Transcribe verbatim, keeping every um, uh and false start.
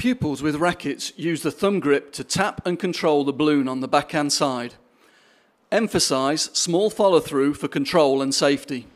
Pupils with rackets use the thumb grip to tap and control the balloon on the backhand side. Emphasise small follow-through for control and safety.